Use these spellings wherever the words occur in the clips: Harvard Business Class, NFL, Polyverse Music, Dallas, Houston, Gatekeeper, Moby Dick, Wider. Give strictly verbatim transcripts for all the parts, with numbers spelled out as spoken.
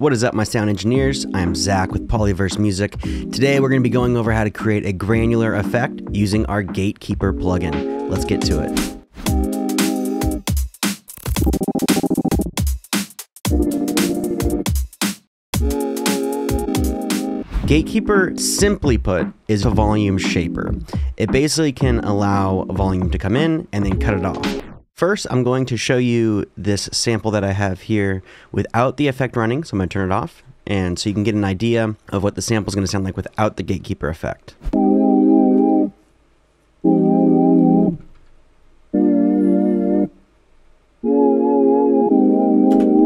What is up, my sound engineers? I'm Zach with Polyverse Music. Today we're going to be going over how to create a granular effect using our Gatekeeper plugin. Let's get to it. Gatekeeper, simply put, is a volume shaper. It basically can allow volume to come in and then cut it off. First, I'm going to show you this sample that I have here without the effect running, so I'm going to turn it off, and so you can get an idea of what the sample is going to sound like without the Gatekeeper effect.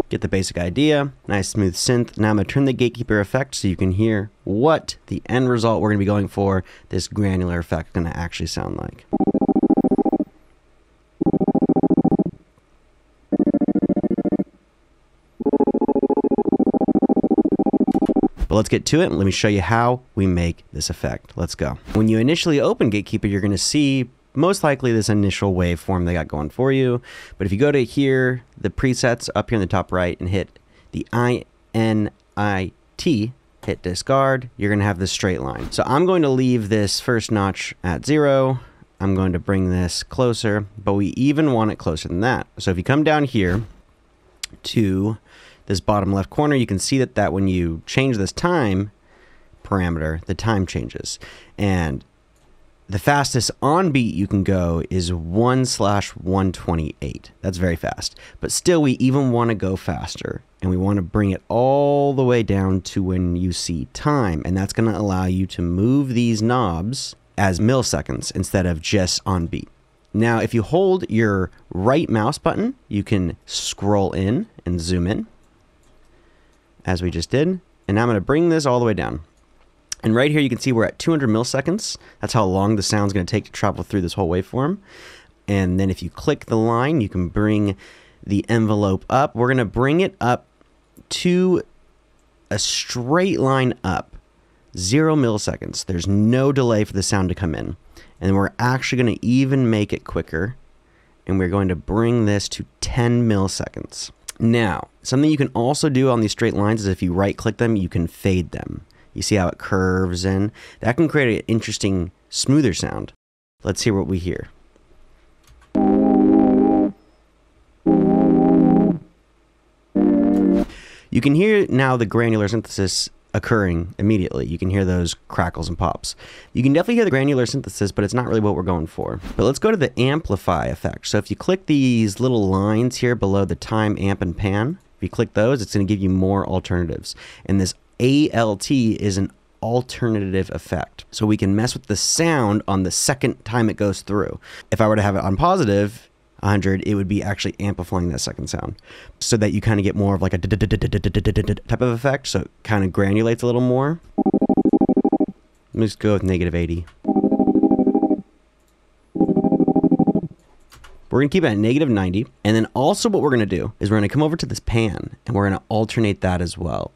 Get the basic idea, nice smooth synth. Now I'm going to turn the Gatekeeper effect so you can hear what the end result we're going to be going for, this granular effect, is going to actually sound like. But let's get to it and let me show you how we make this effect. Let's go. When you initially open Gatekeeper, you're going to see most likely this initial waveform they got going for you. But if you go to here, the presets up here in the top right, and hit the I N I T, hit discard, you're gonna have this straight line. So I'm going to leave this first notch at zero. I'm going to bring this closer, but we even want it closer than that. So if you come down here to this bottom left corner, you can see that, that when you change this time parameter, the time changes. And the fastest on beat you can go is one slash one twenty-eight. That's very fast. But still, we even want to go faster. And we want to bring it all the way down to when you see time. And that's going to allow you to move these knobs as milliseconds instead of just on beat. Now, if you hold your right mouse button, you can scroll in and zoom in, as we just did. And now I'm going to bring this all the way down. And right here, you can see we're at two hundred milliseconds. That's how long the sound's going to take to travel through this whole waveform. And then if you click the line, you can bring the envelope up. We're going to bring it up to a straight line up, zero milliseconds. There's no delay for the sound to come in. And we're actually going to even make it quicker. And we're going to bring this to ten milliseconds. Now, something you can also do on these straight lines is if you right-click them, you can fade them. You see how it curves in? That can create an interesting, smoother sound. Let's hear what we hear. You can hear now the granular synthesis occurring immediately. You can hear those crackles and pops. You can definitely hear the granular synthesis, but it's not really what we're going for. But let's go to the amplify effect. So if you click these little lines here below the time, amp, and pan, if you click those, it's going to give you more alternatives. And this A L T is an alternative effect. So we can mess with the sound on the second time it goes through. If I were to have it on positive one hundred, it would be actually amplifying that second sound so that you kind of get more of like a type of effect. So it kind of granulates a little more. Let me just go with negative eighty. We're going to keep it at negative ninety. And then also what we're going to do is we're going to come over to this pan and we're going to alternate that as well.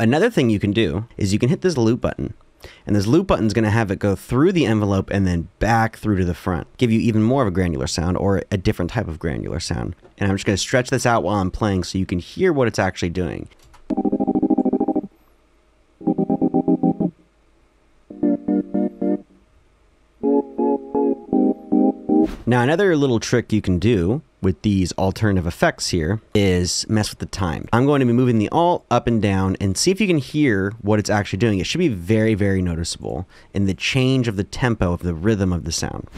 Another thing you can do is you can hit this loop button, and this loop button is going to have it go through the envelope and then back through to the front, give you even more of a granular sound or a different type of granular sound. And I'm just going to stretch this out while I'm playing so you can hear what it's actually doing. Now, another little trick you can do with these alternative effects here is mess with the time. I'm going to be moving the alt up and down and see if you can hear what it's actually doing. It should be very, very noticeable in the change of the tempo of the rhythm of the sound.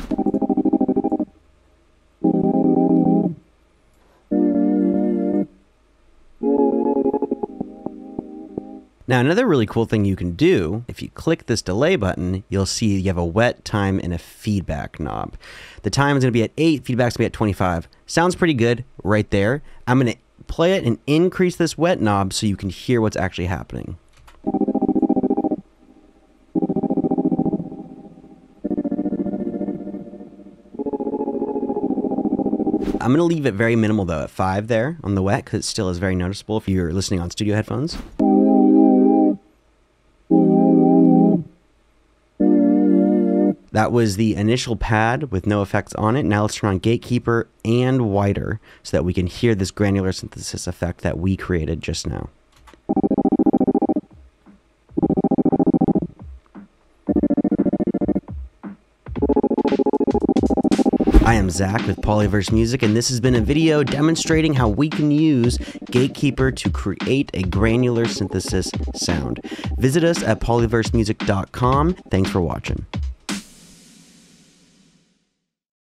Now, another really cool thing you can do, if you click this delay button, you'll see you have a wet time and a feedback knob. The time is going to be at eight, feedback's going to be at twenty-five. Sounds pretty good right there. I'm going to play it and increase this wet knob so you can hear what's actually happening. I'm going to leave it very minimal though at five there on the wet because it still is very noticeable if you're listening on studio headphones. That was the initial pad with no effects on it. Now let's turn on Gatekeeper and Wider so that we can hear this granular synthesis effect that we created just now. I am Zach with Polyverse Music, and this has been a video demonstrating how we can use Gatekeeper to create a granular synthesis sound. Visit us at polyverse music dot com. Thanks for watching.